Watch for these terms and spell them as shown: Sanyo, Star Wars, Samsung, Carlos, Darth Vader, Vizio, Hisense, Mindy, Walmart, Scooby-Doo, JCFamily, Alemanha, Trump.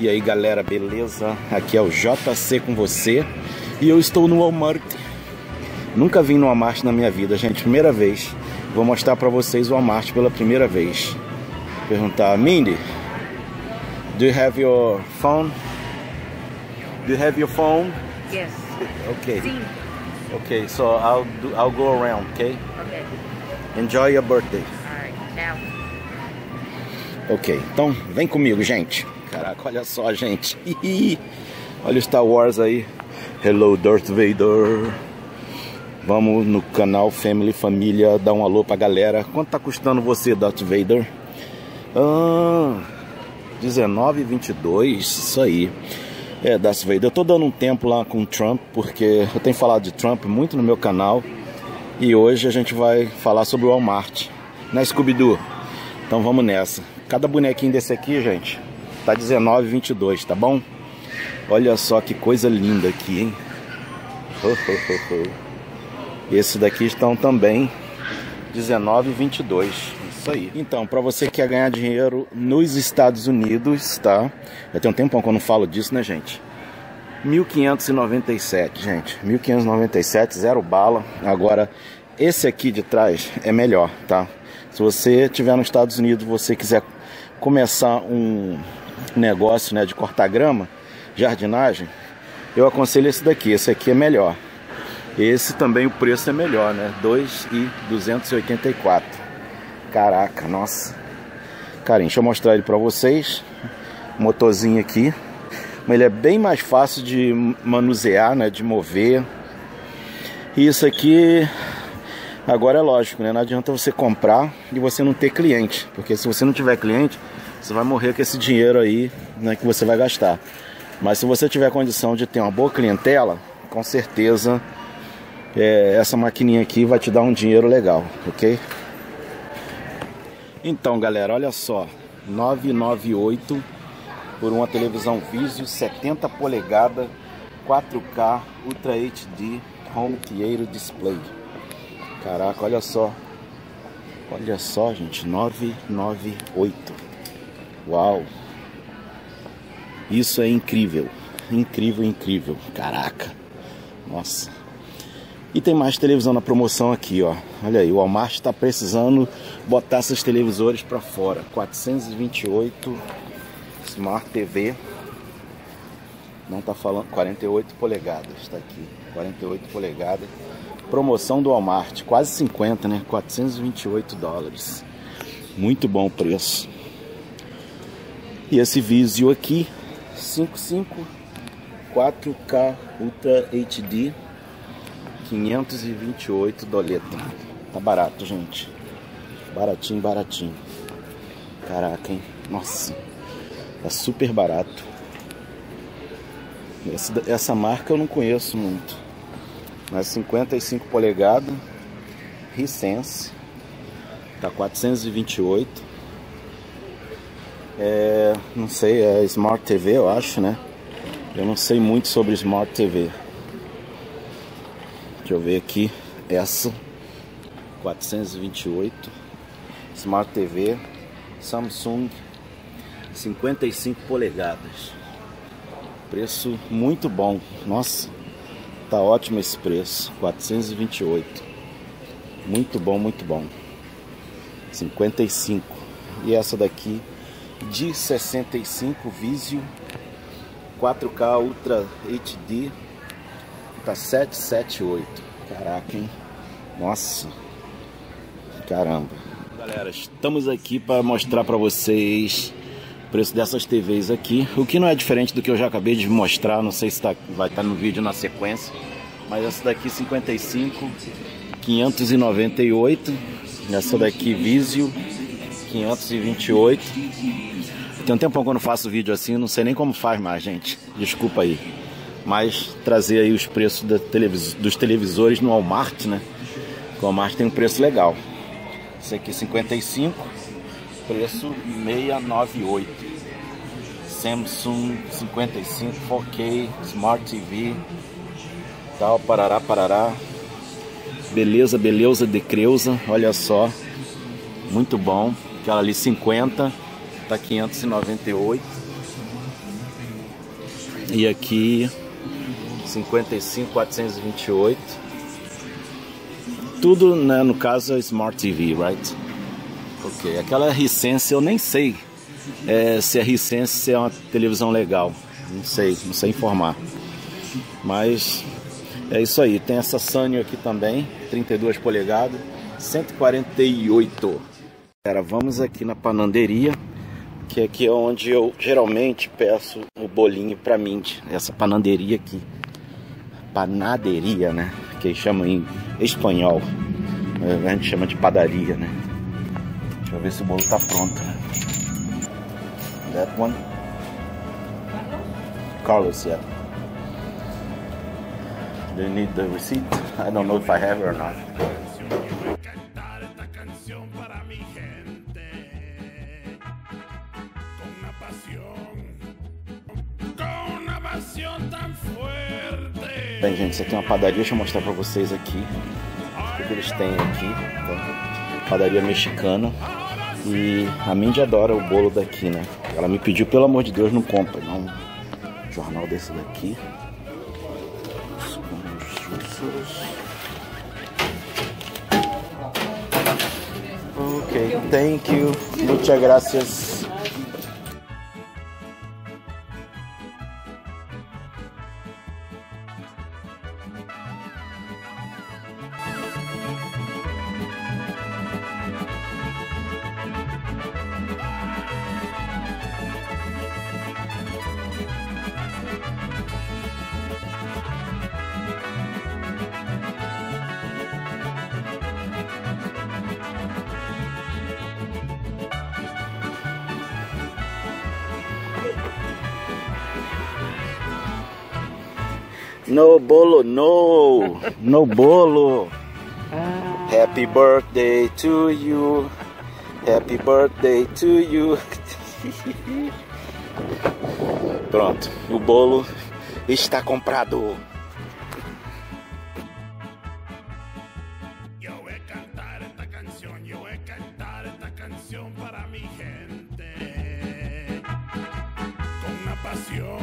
E aí galera, beleza? Aqui é o JC com você. E eu estou no Walmart. Nunca vim no Walmart na minha vida, gente, primeira vez. Vou mostrar pra vocês o Walmart pela primeira vez. Perguntar, Mindy, do you have your phone? Do you have your phone? Yes. Okay. Sim. Okay, so I'll go around, okay? Okay. Enjoy your birthday. Alright, tchau. Ok, então vem comigo, gente. Caraca, olha só, gente. Olha o Star Wars aí. Hello, Darth Vader. Vamos no canal Family Família dar um alô pra galera. Quanto tá custando você, Darth Vader? R$19,22, isso aí. É, Darth Vader, eu tô dando um tempo lá com o Trump, porque eu tenho falado de Trump muito no meu canal. E hoje a gente vai falar sobre o Walmart, né, Scooby-Doo? Então vamos nessa. Cada bonequinho desse aqui, gente, tá R$19,22, tá bom? Olha só que coisa linda aqui, hein? Esse daqui estão também R$19,22, isso aí. Então, para você que quer ganhar dinheiro nos Estados Unidos, tá? Já tem um tempão que eu não falo disso, né, gente? 1597, gente, 1597, zero bala. Agora, esse aqui de trás é melhor, tá? Se você estiver nos Estados Unidos, você quiser começar um negócio, né, de cortar grama, jardinagem, eu aconselho esse daqui. Esse aqui é melhor. Esse também o preço é melhor, né? R$2,284. Caraca, nossa. Carinho, deixa eu mostrar ele pra vocês. Motorzinho aqui. Mas ele é bem mais fácil de manusear, né? De mover. E isso aqui... Agora é lógico, né? Não adianta você comprar e você não ter cliente. Porque se você não tiver cliente, você vai morrer com esse dinheiro aí, né? Que você vai gastar. Mas se você tiver condição de ter uma boa clientela, com certeza... É, essa maquininha aqui vai te dar um dinheiro legal, ok? Então galera, olha só, R$998 por uma televisão Vizio 70 polegada 4K Ultra HD Home Theater Display. Caraca, olha só. Olha só, gente, R$998. Uau. Isso é incrível. Incrível, incrível. Caraca. Nossa. E tem mais televisão na promoção aqui, ó. Olha aí, o Walmart está precisando botar esses televisores para fora. 428 Smart TV. Não tá falando... 48 polegadas, tá aqui. 48 polegadas. Promoção do Walmart. Quase 50, né? $428. Muito bom o preço. E esse Vizio aqui. 55 4K Ultra HD. $528. Tá barato, gente. Baratinho, baratinho. Caraca, hein? Nossa. Tá super barato. Essa marca eu não conheço muito. Mas 55 polegadas. Hisense. Tá $428. É, não sei, é Smart TV, eu acho, né? Eu não sei muito sobre Smart TV. Deixa eu ver aqui, essa, 428, Smart TV, Samsung, 55 polegadas, preço muito bom, nossa, tá ótimo esse preço, 428, muito bom, 55, e essa daqui, de 65, Vizio, 4K Ultra HD, tá 778. Caraca, hein? Nossa. Caramba. Galera, estamos aqui para mostrar para vocês o preço dessas TVs aqui. O que não é diferente do que eu já acabei de mostrar. Não sei se tá, vai estar no vídeo na sequência. Mas essa daqui 55, 598. Essa daqui Vizio, 528. Tem um tempão que eu não faço vídeo assim. Não sei nem como faz mais, gente. Desculpa aí. Mas trazer aí os preços dos televisores no Walmart, né? O Walmart tem um preço legal. Esse aqui 55, preço 698. Samsung 55, 4K, Smart TV, tal, parará, parará. Beleza, beleza, de creuza, olha só. Muito bom. Aquela ali 50, tá 598. E aqui 55.428. Tudo, né, no caso, é Smart TV, right? Ok, aquela Hisense eu nem sei se a Hisense é uma televisão legal. Não sei informar. Mas é isso aí. Tem essa Sanyo aqui também, 32 polegadas, 148. Cara, vamos aqui na panaderia, que aqui é onde eu geralmente peço o bolinho pra Mindy. Essa panaderia aqui, panaderia, né, que chamam em espanhol, a gente chama de padaria, né. Deixa eu ver se o bolo tá pronto. That one, Carlos, yeah. Do you need the receipt? I don't know if I have it or not. Bem, gente, isso aqui é uma padaria. Deixa eu mostrar pra vocês aqui o que eles têm aqui. Então, padaria mexicana. E a Mindy adora o bolo daqui, né? Ela me pediu, pelo amor de Deus, não compra, não. Jornal desse daqui. Ok, thank you, muchas gracias. No bolo, no! No bolo! Happy birthday to you! Happy birthday to you! Pronto, o bolo está comprado! Eu vou cantar esta canção para minha gente, com a paixão.